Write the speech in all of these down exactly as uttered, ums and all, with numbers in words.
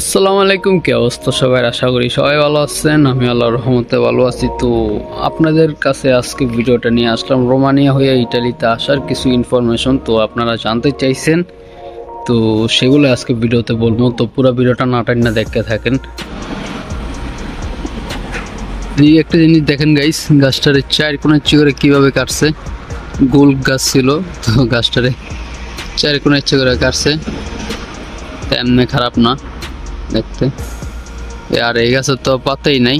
আসসালামু আলাইকুম, কি অবস্থা সবাই? আশা করি সবাই ভালো আছেন। আমি আল্লাহর রহমতে ভালো আছি। তো আপনাদের কাছে আজকে ভিডিওটা নিয়ে আসলাম রোমানিয়া হয়ে ইটালিতে আসার কিছু ইনফরমেশন। তো আপনারা জানতে চাইছেন, তো সেগুলো আজকে ভিডিওতে বলবো। তো পুরো ভিডিওটা না টান না দেখতে থাকেন। এই একটা জিনিস দেখেন গাইস, গাছটারে চার কোণে ইচ্ছে করে কীভাবে কাটছে। গোল গাছ ছিল, তো গাছটারে চার কোণে ইচ্ছে করে কাটছে, তেমনি খারাপ না দেখতে। আর এই গাছের তো পাতাই নাই।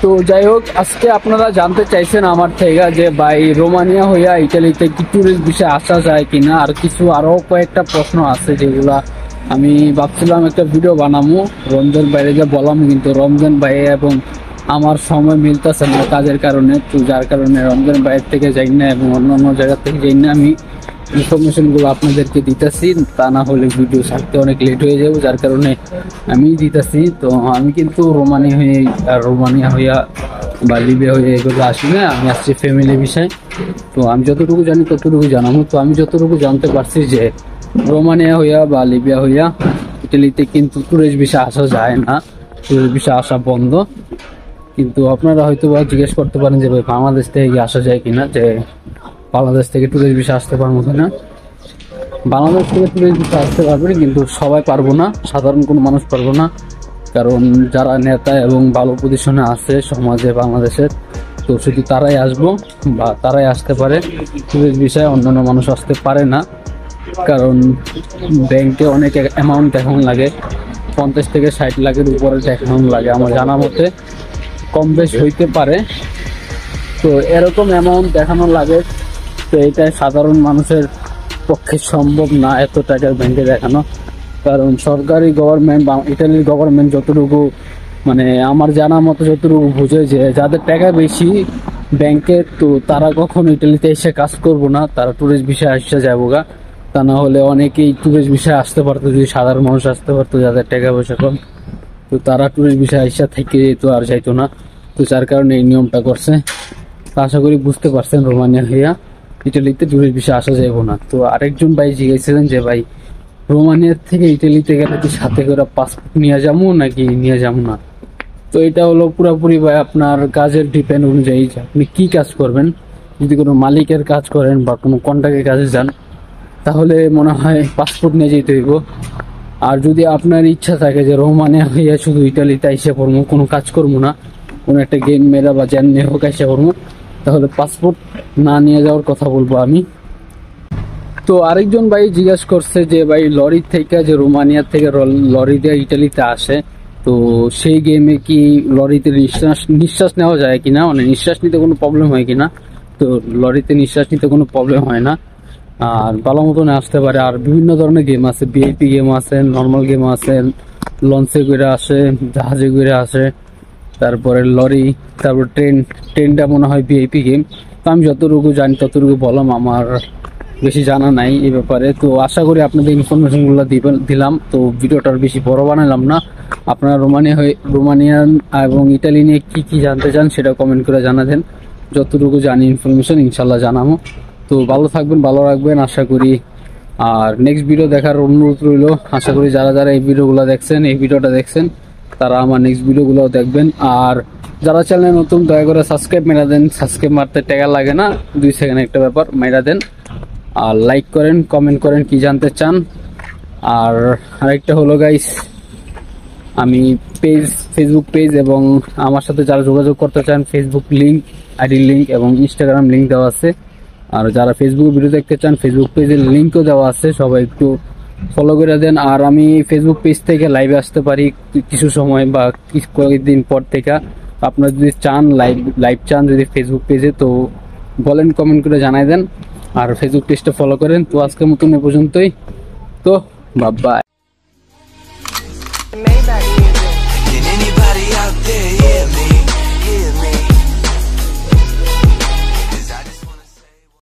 তো যাই হোক, আজকে আপনারা জানতে চাইছেন আমার থেকে যে ভাই রোমানিয়া হইয়া ইটালিতে কি ট্যুরিস্ট বিষয়ে আসা যায় কিনা। আর কিছু আরো কয়েকটা প্রশ্ন আছে যেগুলা আমি ভাবছিলাম একটা ভিডিও বানাবো। রমজান ভাইরে যা বললাম, কিন্তু রমজান ভাই এবং আমার সময় মিলতেছে না কাজের কারণে। তো যার কারণে রমজান ভাইয়ের থেকে যাই না এবং অন্য অন্য জায়গা থেকে যাই না, আমি ইনফরমেশনগুলো আপনাদেরকে দিতেছি। তা না হলে ভিডিও ছাড়তে অনেক লেট হয়ে যাবে, যার কারণে আমি দিতেছি। তো আমি কিন্তু রোমানি হয়ে আর রোমানিয়া হইয়া বা লিবিয়া হয়ে এগুলো আসি না, আমি আসছি ফ্যামিলি বিষয়। তো আমি যতটুকু জানি ততটুকু জানাবো। তো আমি যতটুকু জানতে পারছি যে রোমানিয়া হইয়া বা লিবিয়া হইয়া ইটালিতে কিন্তু ট্যুরিস্ট ভিসা আসা যায় না, ট্যুরিস্ট ভিসা আসা বন্ধ। কিন্তু আপনারা হয়তো বা জিজ্ঞেস করতে পারেন যে ভাই বাংলাদেশ থেকে আসা যায় কিনা, যে বাংলাদেশ থেকে ট্যুরিস্ট ভিসা আসতে পারবো কিনা। বাংলাদেশ থেকে ট্যুরিস্ট ভিসা আসতে পারবে, কিন্তু সবাই পারবো না, সাধারণ কোনো মানুষ পারবো না। কারণ যারা নেতা এবং ভালো পজিশনে আছে সমাজে বাংলাদেশের, তো শুধু তারাই আসবো বা তারাই আসতে পারে ট্যুরিস্ট ভিসায়, অন্যান্য মানুষ আসতে পারে না। কারণ ব্যাংকে অনেক অ্যামাউন্ট এখন লাগে, পঞ্চাশ থেকে ষাট লাখের উপরে অ্যামাউন্ট লাগে আমার জানা মতে, কম বেশ হইতে পারে। তো এরকম অ্যামাউন্ট দেখানো লাগে, তো এটা সাধারণ মানুষের পক্ষে সম্ভব না এত টাকার ব্যাংকে দেখানো। কারণ সরকারি গভর্নমেন্ট বা ইটালির গভর্নমেন্ট যতটুকু মানে আমার জানা মতো যতটুকু বুঝে যে যাদের টাকা বেশি ব্যাংকের, তো তারা কখনো ইটালিতে এসে কাজ করবো না, তারা ট্যুরিস্ট ভিসায় এসে যাবো গা। তা না হলে অনেকেই ট্যুরিস্ট ভিসায় আসতে পারতো, যদি সাধারণ মানুষ আসতে পারতো যাদের টাকা পয়সা কম, তো তারা ট্যুরিস্ট ভিসায় এসে থেকে যেত আর যাইতো না। তো যার কারণে এই নিয়মটা করছে। আশা করি বুঝতে পারছেন রোমানিয়া হইয়া ইটালিতে ট্যুরিস্ট ভিসা আসা যাবো না। তো আরেকজন ভাই জিজ্ঞাসছিলেন যে ভাই রোমানিয়ার থেকে ইটালিতে গেলে কি সাথে করে পাসপোর্ট নিয়ে যাবো নাকি নিয়ে যাবো না? তো এটা হলো পুরোপুরি ভাই আপনার কাজের ডিপেন্ড অনুযায়ী আপনি কি কাজ করবেন। যদি কোনো মালিকের কাজ করেন বা কোনো কন্ট্রাক্টের কাজে যান, তাহলে মনে হয় পাসপোর্ট নিয়ে যেতে হইব। আর যদি আপনার ইচ্ছা থাকে যে রোমানিয়া হইয়া শুধু ইটালিতে এসে পড়বো, কোনো কাজ করবো না, কোনো একটা গেম মেলা বা জ্যান নিয়ে হোক এসে পড়বো, তাহলে পাসপোর্ট না নিয়ে যাওয়ার কথা বলবো আমি। তো আরেকজন ভাই জিজ্ঞেস করছে যে ভাই লরি থেকে যে রোমানিয়া থেকে লরি দিয়ে ইটালিতে আসে, তো সেই গেমে কি লরিতে নিঃশ্বাস নিঃশ্বাস নেওয়া যায় কিনা, মানে নিঃশ্বাস নিতে কোনো প্রবলেম হয় কিনা? তো লরিতে নিঃশ্বাস নিতে কোনো প্রবলেম হয় না, আর ভালো মতন আসতে পারে। আর বিভিন্ন ধরনের গেম আছে, ভিআইপি গেম আছে, নর্মাল গেম আছে, লঞ্চে করে আসে, জাহাজে করে আসে, তারপরে লরি, তারপর ট্রেন। ট্রেনটা মনে হয় ভিআইপি গেম। তো আমি যতটুকু জানি ততটুকু বললাম, আমার বেশি জানা নাই এই ব্যাপারে। তো আশা করি আপনাদের ইনফরমেশনগুলো দিলাম। তো ভিডিওটার বেশি বড় বানালাম না। আপনারা রোমানিয়া হয়ে রোমানিয়ান এবং ইটালি নিয়ে কী কী জানতে চান সেটা কমেন্ট করে জানাতেন। যতটুকু জানি ইনফরমেশন ইনশাল্লাহ জানাবো। তো ভালো থাকবেন, ভালো রাখবেন আশা করি। আর নেক্সট ভিডিও দেখার অনুরোধ রইল। আশা করি যারা যারা এই ভিডিওগুলো দেখছেন, এই ভিডিওটা দেখছেন, তারা আমার নেক্সট ভিডিওগুলো দেখবেন। আর যারা চ্যানেলে নতুন, দয়া করে সাবস্ক্রাইব মেরা দেন। সাবস্ক্রাইব মারতে টাকা লাগে না, দুই সেকেন্ড একটা ব্যাপার, মেরা দেন। আর লাইক করেন, কমেন্ট করেন কি জানতে চান। আর আরেকটা হলো গাইস, আমি পেজ ফেসবুক পেজ এবং আমার সাথে যারা যোগাযোগ করতে চান, ফেসবুক লিঙ্ক, আইডি লিঙ্ক এবং ইনস্টাগ্রাম লিঙ্ক দেওয়া আছে। আর যারা ফেসবুক ভিডিও দেখতে চান, ফেসবুক পেজের লিঙ্কও দেওয়া আছে, সবাই একটু ফলো করে দেন। আর আমি ফেসবুক পেজ থেকে লাইভে আসতে পারি কিছু সময় বা কিছু কয়েকদিন পর থেকে। আপনারা যদি চান লাইভ লাইভ চান যদি ফেসবুক পেজে, তো বলেন, কমেন্ট করে জানাই দেন। আর ফেসবুক পেজটা ফলো করেন। তো আজকের মতন এ পর্যন্তই। তো bye. Anybody out there hear me?